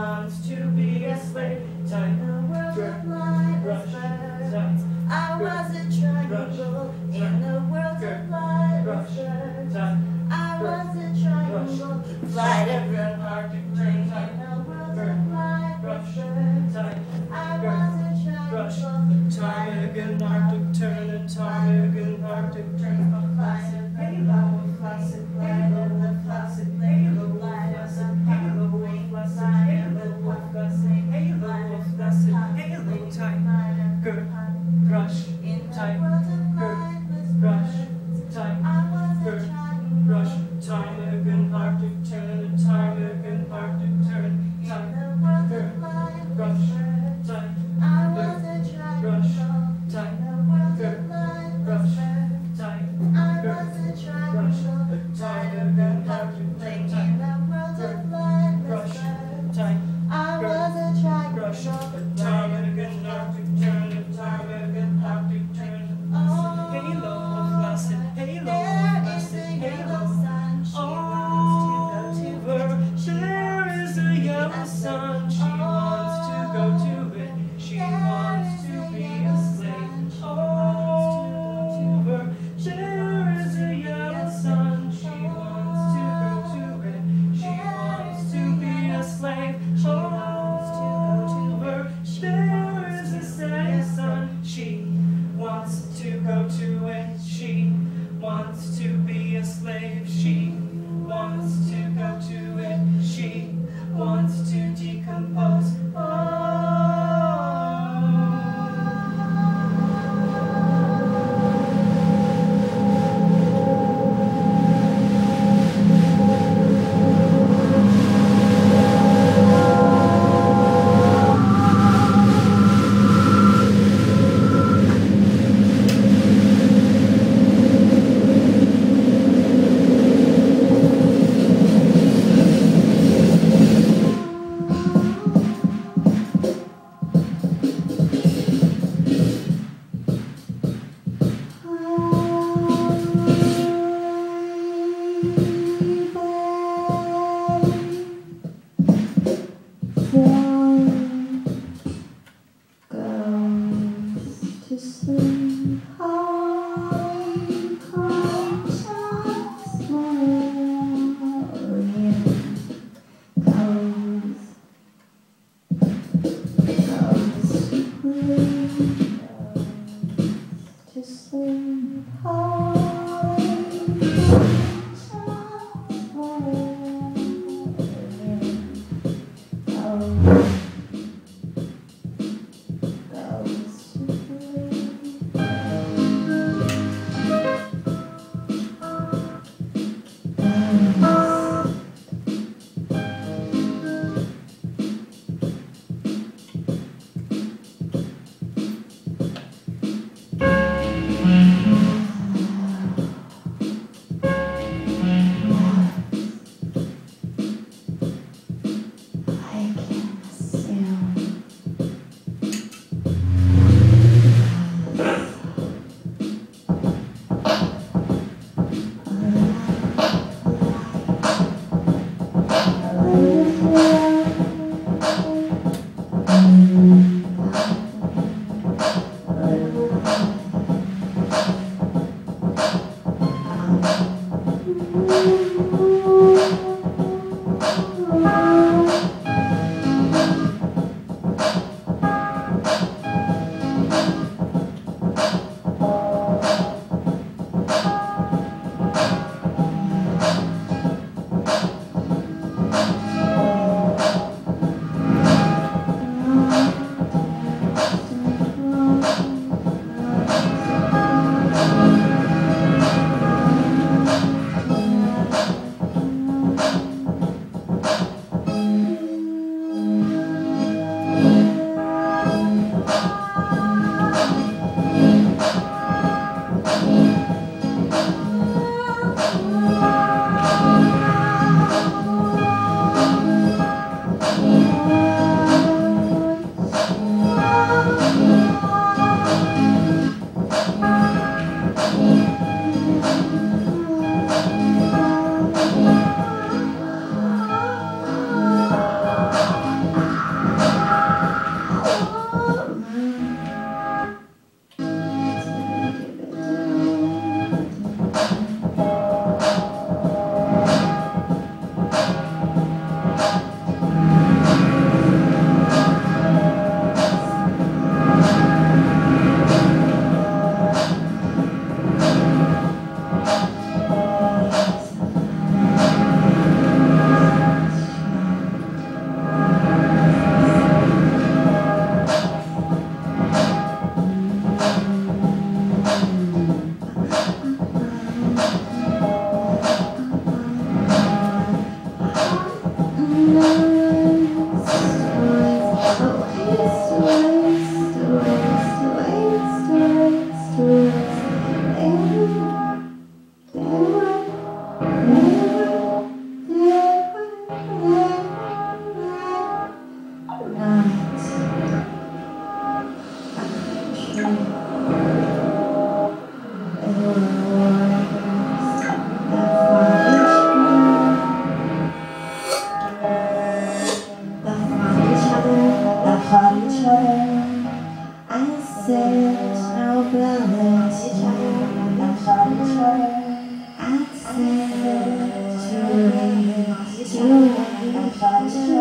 wants to be a slave. Tight, rush, tight. I was a triangle in the world of light. I was a triangle, flight of the Arctic plane in the world of light. I was a triangle, tired again, Arctic turn, a tired again, Arctic turn, a placid rainbow, placid rainbow, a placid rainbow, light as a halo, a placid halo, a placid halo, a placid halo, time, good, brush, time, good, brush, time, good, brush, time again, Arctic turn, a time again, Arctic turn, time, good, brush, time. Rush, tight, good, rush, tight, good, rush, tight, good, rush, tight, rush, tight, good, rush, time and again, Arctic turn, time and again, Arctic turn, halo of blessed, halo of blessed, halo of sun, she wants to go to her, there is a yellow sun, she wants to go to. I can't. party time. I said, oh brother, I said, too late,